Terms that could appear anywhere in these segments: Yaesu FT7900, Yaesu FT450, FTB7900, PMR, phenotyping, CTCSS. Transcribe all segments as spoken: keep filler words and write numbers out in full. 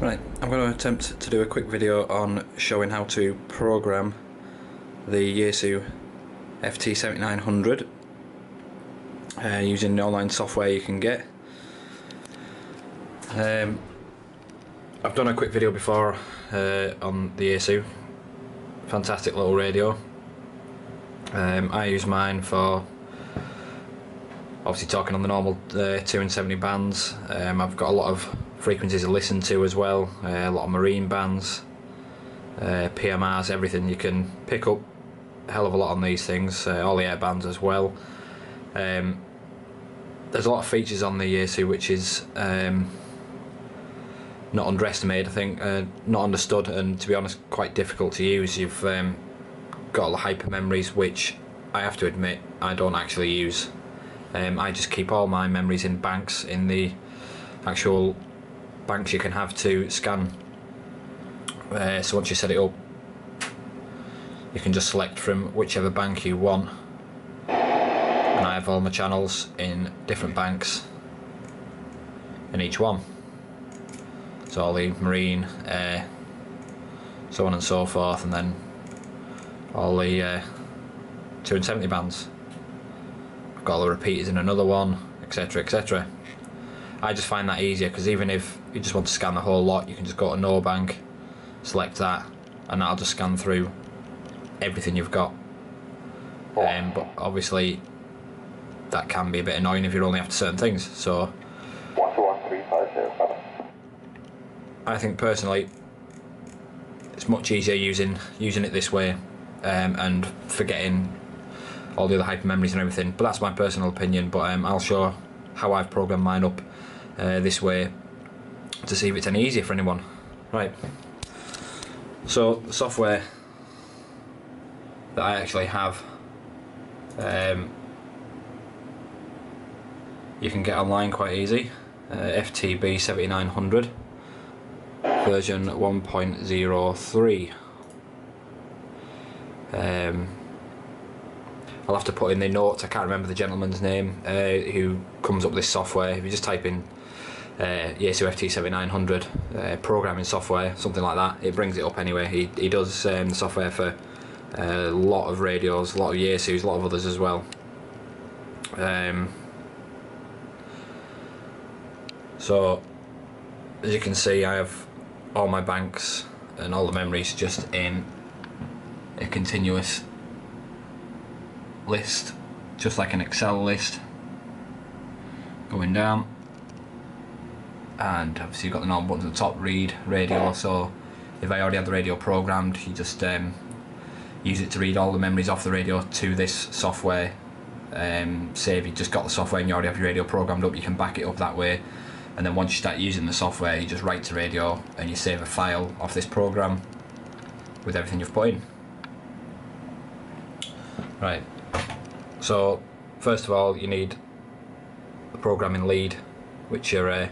Right, I'm going to attempt to do a quick video on showing how to program the Yaesu F T seventy-nine hundred uh, using the online software you can get. Um, I've done a quick video before uh, on the Yaesu. Fantastic little radio. Um, I use mine for obviously talking on the normal uh, two and seventy bands. Um, I've got a lot of frequencies to listen to as well, uh, a lot of marine bands, uh, P M Rs, everything. You can pick up a hell of a lot on these things, uh, all the air bands as well. Um, there's a lot of features on the Yaesu which is um, not underestimated, I think, uh, not understood, and to be honest quite difficult to use. You've um, got all the hyper memories, which I have to admit I don't actually use. Um, I just keep all my memories in banks, in the actual banks you can have to scan. Uh, so once you set it up, you can just select from whichever bank you want. And I have all my channels in different banks in each one. So all the marine, air, so on and so forth, and then all the uh, two and seventy bands. Got all the repeaters in another one, etc, etc. I just find that easier, because even if you just want to scan the whole lot, you can just go to no bank, select that, and that'll just scan through everything you've got. Um, but obviously that can be a bit annoying if you're only after certain things, so I think personally it's much easier using using it this way, um, and forgetting all the other hyper memories and everything. But that's my personal opinion, but um, I'll show how I've programmed mine up uh, this way to see if it's any easier for anyone. Right, so the software that I actually have, um, you can get online quite easy, uh, F T B seventy-nine hundred version one point oh three. um, I'll have to put in the notes, I can't remember the gentleman's name uh, who comes up with this software. If you just type in uh, Yaesu F T seventy-nine hundred uh, programming software, something like that, it brings it up anyway. He, he does um, software for a lot of radios, a lot of Yaesus, a lot of others as well. Um, so as you can see, I have all my banks and all the memories just in a continuous list, just like an Excel list, going down, and obviously you've got the normal buttons at the top, read, radio. So if I already had the radio programmed, you just um, use it to read all the memories off the radio to this software. Um, say if you've just got the software and you already have your radio programmed up, you can back it up that way, and then once you start using the software, you just write to radio and you save a file off this program with everything you've put in. Right. So, first of all, you need the programming lead, which are uh,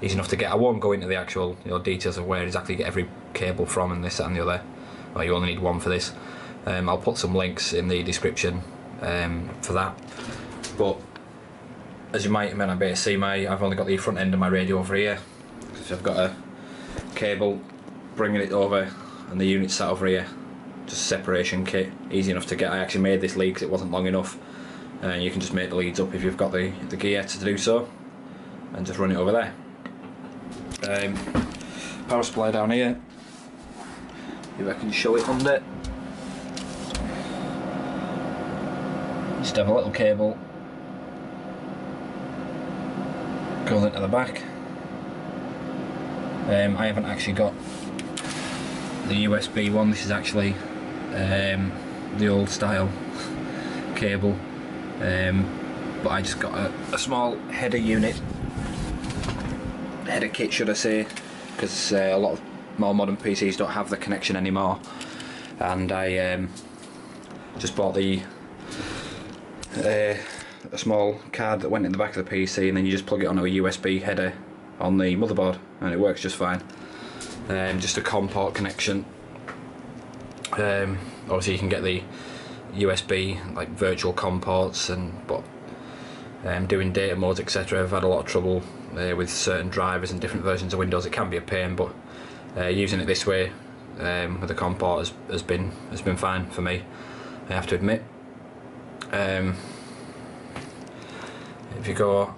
easy enough to get. I won't go into the actual, you know, details of where exactly you get every cable from and this, that and the other. Well, you only need one for this. Um, I'll put some links in the description um, for that. But, as you might may not be able to see, my, I've only got the front end of my radio over here. So I've got a cable bringing it over and the unit sat over here. Just separation kit, easy enough to get. I actually made this lead because it wasn't long enough, and you can just make the leads up if you've got the, the gear to do so, and just run it over there. Um, power supply down here, if I can show it under, just have a little cable, goes into the back. um, I haven't actually got the U S B one, this is actually Um, the old style cable, um, but I just got a, a small header unit, header kit should I say, because uh, a lot of more modern P Cs don't have the connection anymore, and I um, just bought the uh, a small card that went in the back of the P C, and then you just plug it onto a U S B header on the motherboard and it works just fine. Um, just a COM port connection. Um, obviously you can get the U S B, like virtual COM ports, and but um, doing data modes, et cetera, I've had a lot of trouble uh, with certain drivers and different versions of Windows. It can be a pain, but uh, using it this way um, with the comport has, has been has been fine for me, I have to admit. Um, if you go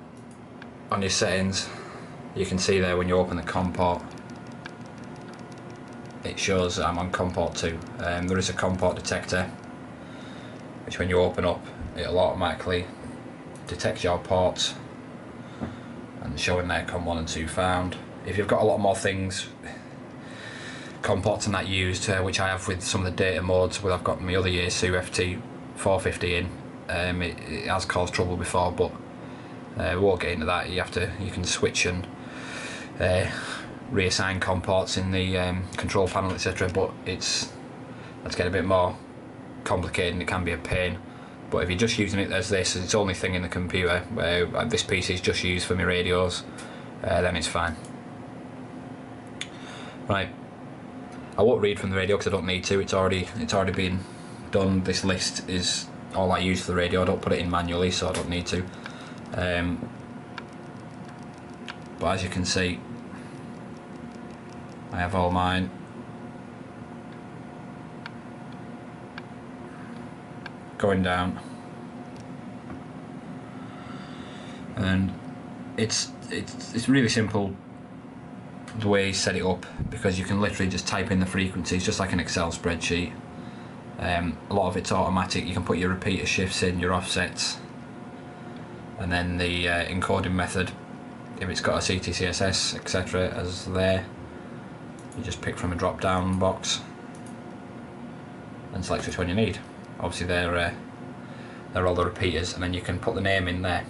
on your settings, you can see there when you open the comport, it shows that I'm on comport two. Um, there is a comport detector, which when you open up, it'll automatically detect your ports and showing there com one and two found. If you've got a lot more things, comports and that used, uh, which I have with some of the data modes where I've got my other Yaesu F T four fifty in, um, it, it has caused trouble before, but uh, we won't get into that. You have to, you can switch and uh, reassign comports in the um, control panel, et cetera. But it's that's getting a bit more complicated and it can be a pain. But if you're just using it as this, it's the only thing in the computer, where uh, this piece is just used for my radios, uh, then it's fine. Right, I won't read from the radio because I don't need to. It's already it's already been done. This list is all I use for the radio. I don't put it in manually, so I don't need to. Um, but as you can see, I have all mine. Going down, and it's it's it's really simple the way you set it up, because you can literally just type in the frequencies just like an Excel spreadsheet. Um, a lot of it's automatic. You can put your repeater shifts in, your offsets, and then the uh, encoding method. If it's got a C T C S S et cetera, as there, you just pick from a drop-down box and select which one you need. Obviously they're, uh, they're all the repeaters, and then you can put the name in there.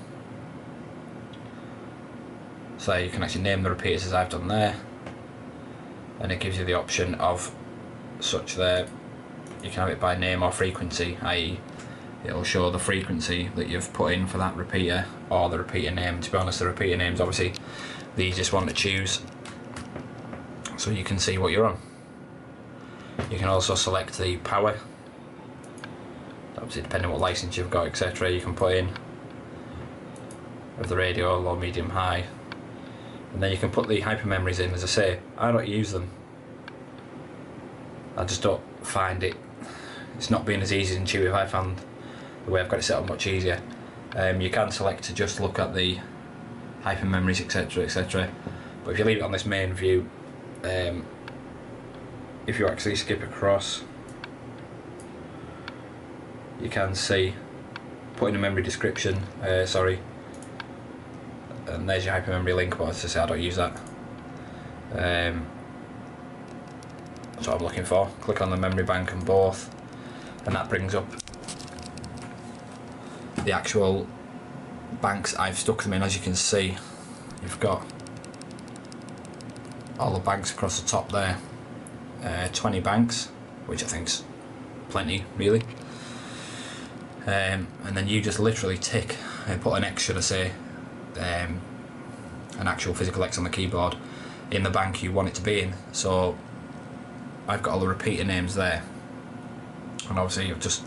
So you can actually name the repeaters as I've done there, and it gives you the option of such there. You can have it by name or frequency, that is it'll show the frequency that you've put in for that repeater or the repeater name. To be honest, the repeater name's obviously the easiest one to choose, so you can see what you're on. You can also select the power. Obviously, depending on what license you've got, et cetera, you can put in of the radio, low, medium, high, and then you can put the hyper memories in. As I say, I don't use them. I just don't find it. It's not being as easy and intuitive. I found the way I've got it set up much easier. Um, you can select to just look at the hyper memories, et cetera, et cetera. But if you leave it on this main view, um, if you actually skip across, you can see, put in a memory description, uh, sorry, and there's your hypermemory link, but as I say, I don't use that. Um, that's what I'm looking for. Click on the memory bank and both, and that brings up the actual banks I've stuck them in. As you can see, you've got all the banks across the top there, uh, twenty banks, which I think's plenty, really. Um, and then you just literally tick and put an X, should I say, um, an actual physical X on the keyboard, in the bank you want it to be in. So I've got all the repeater names there, and obviously I've just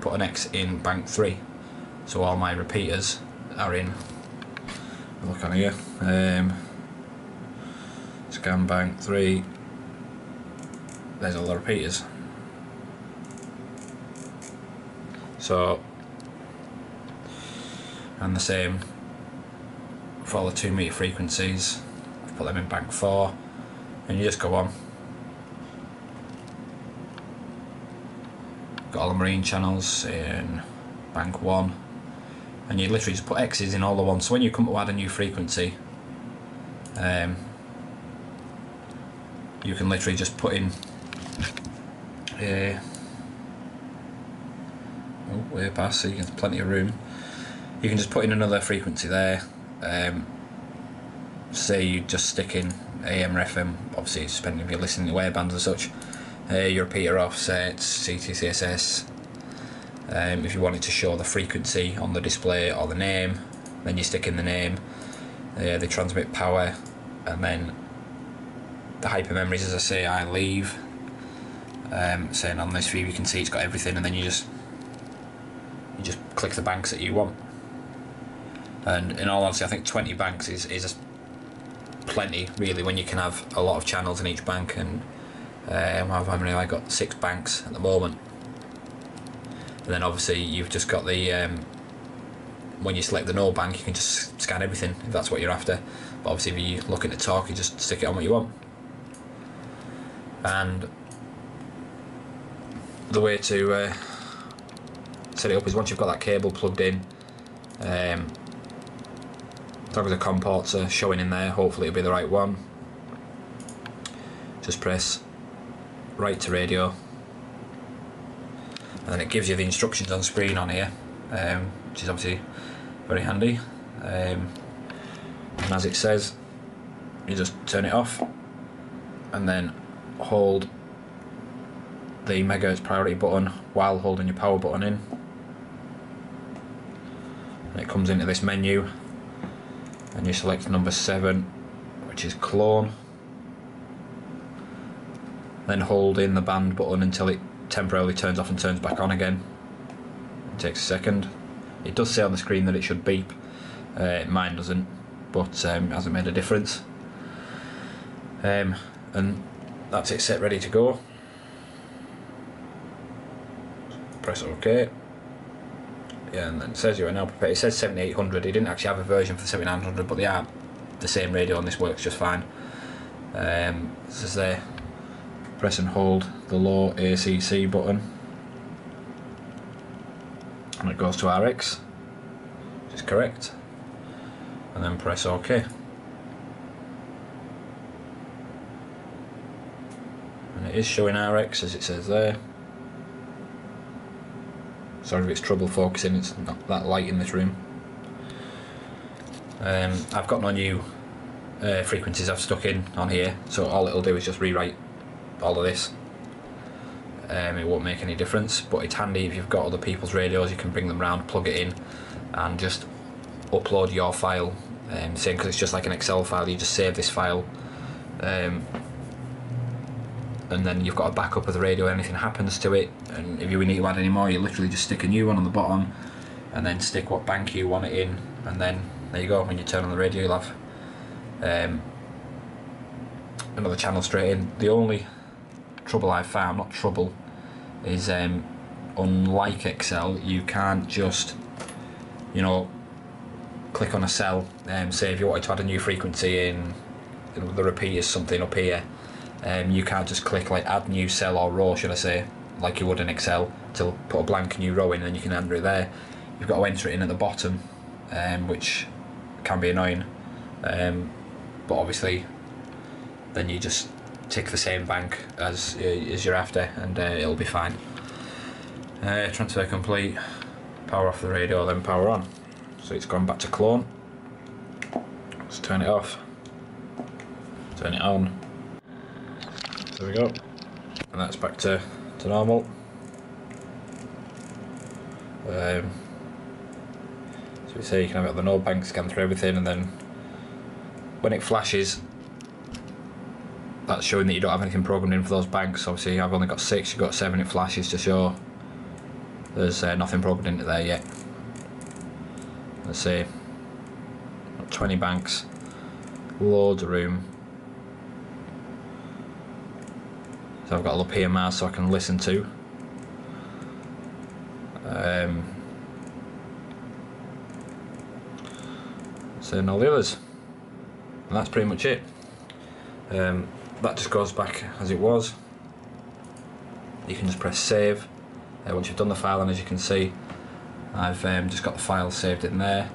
put an X in bank three, so all my repeaters are in. Look on here, um, scan bank three, there's all the repeaters. So, and the same for all the two meter frequencies, I've put them in bank four, and you just go on. Got all the marine channels in bank one, and you literally just put X's in all the ones. So when you come to add a new frequency, um, you can literally just put in uh, way past, so you can have plenty of room. You can just put in another frequency there. Um, say you just stick in A M or F M, obviously depending if you're listening to wave bands and such. Uh, your repeater offsets, C T C S S. Um, if you wanted to show the frequency on the display or the name, then you stick in the name. Uh, they transmit power, and then the hyper memories, as I say, I leave. Um, saying on this view, you can see it's got everything, and then you just You just click the banks that you want, and in all honesty, I think twenty banks is, is plenty really when you can have a lot of channels in each bank. And um, how many have I got? Six banks at the moment. And then obviously you've just got the um, when you select the null bank, you can just scan everything if that's what you're after. But obviously if you're looking to talk, you just stick it on what you want. And the way to uh, set it up is once you've got that cable plugged in, um, as long as the comports are showing in there, hopefully it'll be the right one. Just press right to radio, and then it gives you the instructions on screen on here, um, which is obviously very handy. Um, and as it says, you just turn it off and then hold the megahertz priority button while holding your power button in, and it comes into this menu and you select number seven, which is clone, then hold in the band button until it temporarily turns off and turns back on again. It takes a second. It does say on the screen that it should beep, uh, mine doesn't, but um, it hasn't made a difference. Um, and that's it, set, ready to go. Press OK. Yeah, and then it says you are now prepared. It says seventy-eight hundred. He didn't actually have a version for seventy-nine hundred, but they are the same radio, and this works just fine. Um, it says there, press and hold the low A C C button, and it goes to R X, which is correct, and then press OK. And it is showing R X as it says there. Sorry if it's trouble focusing, it's not that light in this room. Um, I've got no new uh, frequencies I've stuck in on here, so all it'll do is just rewrite all of this. Um, it won't make any difference, but it's handy if you've got other people's radios, you can bring them round, plug it in, and just upload your file. Um, same, because it's just like an Excel file, you just save this file, um, and then you've got a backup of the radio, anything happens to it, and if you need to add any more, you literally just stick a new one on the bottom and then stick what bank you want it in, and then there you go. When you turn on the radio, you'll have um, another channel straight in. The only trouble I've found, not trouble, is um, unlike Excel, you can't just, you know, click on a cell and um, say if you wanted to add a new frequency in, you know, the repeat is something up here. Um, you can't just click like add new cell or row, should I say, like you would in Excel, to put a blank new row in and then you can enter it there. You've got to enter it in at the bottom, um, which can be annoying, um, but obviously then you just tick the same bank as, uh, as you're after, and uh, it'll be fine. Uh, transfer complete, power off the radio, then power on. So it's gone back to clone. Let's turn it off, turn it on. There we go, and that's back to, to normal. Um, so we say you can have it on the null bank, scan through everything, and then when it flashes, that's showing that you don't have anything programmed in for those banks. Obviously I've only got six, you've got seven, it flashes to show there's uh, nothing programmed into there yet. Let's see, twenty banks, loads of room. I've got a little P M R so I can listen to. Um, so and all the others, and that's pretty much it. Um, that just goes back as it was. You can just press save uh, once you've done the file, and as you can see, I've um, just got the file saved in there.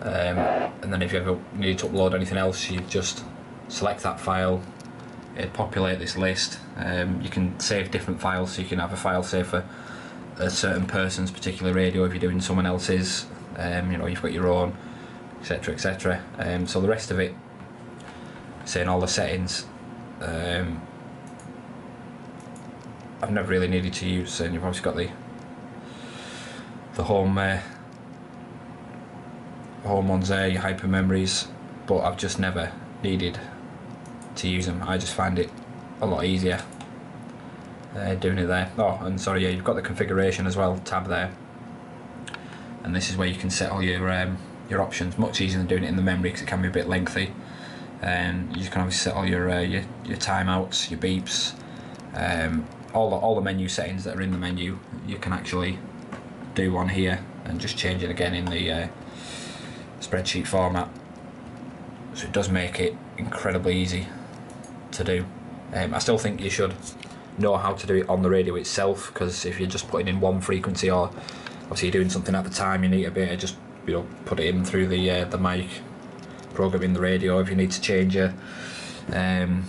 Um, and then if you ever need to upload anything else, you just select that file. It'd populate this list. Um, you can save different files, so you can have a file saved for a certain person's particular radio if you're doing someone else's, um, you know, you've got your own, etc, et cetera. Um, so the rest of it, saying all the settings, um, I've never really needed to use, and you've obviously got the the home uh, home ones there, your hyper memories, but I've just never needed to use them. I just find it a lot easier uh, doing it there. Oh, and sorry, yeah, you've got the configuration as well tab there, and this is where you can set all your um, your options. Much easier than doing it in the memory because it can be a bit lengthy. and um, you can obviously set all your uh, your, your timeouts, your beeps, um, all the all the menu settings that are in the menu you can actually do on here, and just change it again in the uh, spreadsheet format. So it does make it incredibly easy to do. Um, I still think you should know how to do it on the radio itself, because if you're just putting in one frequency, or obviously you're doing something at the time, you need a bit of just, you know, put it in through the uh, the mic, program in the radio. If you need to change a, um,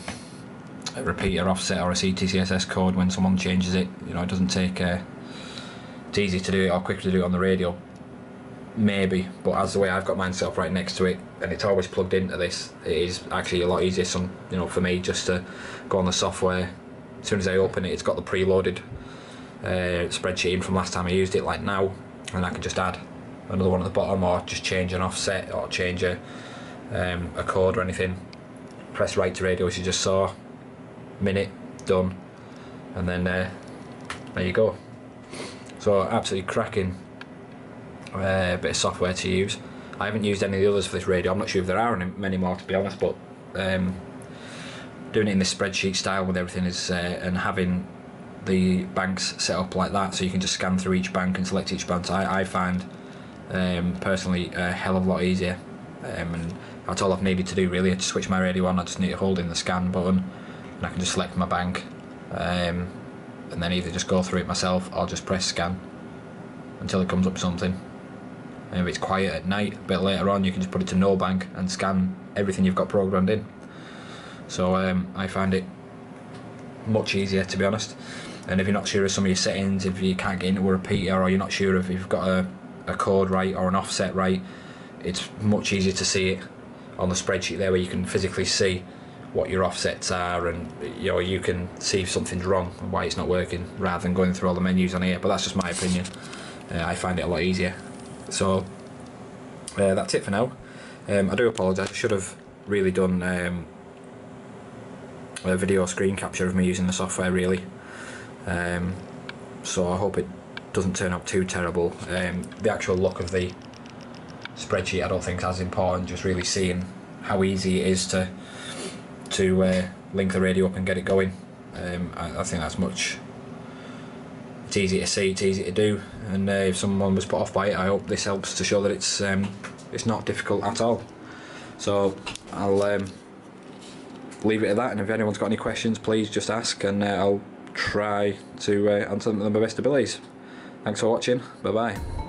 a repeater offset or a C T C S S code when someone changes it, you know, it doesn't take. Uh, it's easy to do it, or quicker to do it on the radio, maybe. But as the way I've got mine set up right next to it, and it's always plugged into this, it is actually a lot easier. Some, you know, for me, just to go on the software. As soon as I open it, it's got the preloaded uh, spreadsheet in from last time I used it, like now, and I can just add another one at the bottom, or just change an offset, or change a, um, a code or anything. Press right to radio, as you just saw, minute, done, and then uh, there you go. So absolutely cracking uh, bit of software to use. I haven't used any of the others for this radio. I'm not sure if there are any, many more, to be honest, but um, doing it in this spreadsheet style with everything is, uh, and having the banks set up like that, so you can just scan through each bank and select each bank, I, I find um, personally a hell of a lot easier. Um, and that's all I've needed to do, really. I just switch my radio on, I just need to hold in the scan button, and I can just select my bank. Um, and then either just go through it myself, or just press scan until it comes up with something. And if it's quiet at night, a bit later on, you can just put it to no bank and scan everything you've got programmed in. So um, I find it much easier, to be honest. And if you're not sure of some of your settings, if you can't get into a repeater, or you're not sure if you've got a, a code right or an offset right, it's much easier to see it on the spreadsheet there, where you can physically see what your offsets are, and you know, you can see if something's wrong and why it's not working, rather than going through all the menus on here. But that's just my opinion. uh, I find it a lot easier. So uh, that's it for now. um, I do apologise, I should have really done um, a video screen capture of me using the software, really. Um, so I hope it doesn't turn out too terrible. Um, the actual look of the spreadsheet I don't think is as important, just really seeing how easy it is to to uh, link the radio up and get it going. um, I, I think that's much, it's easy to see, it's easy to do, and uh, if someone was put off by it, I hope this helps to show that it's um, it's not difficult at all. So I'll um, leave it at that, and if anyone's got any questions, please just ask, and uh, I'll try to uh, answer them to my best abilities. Thanks for watching, bye bye.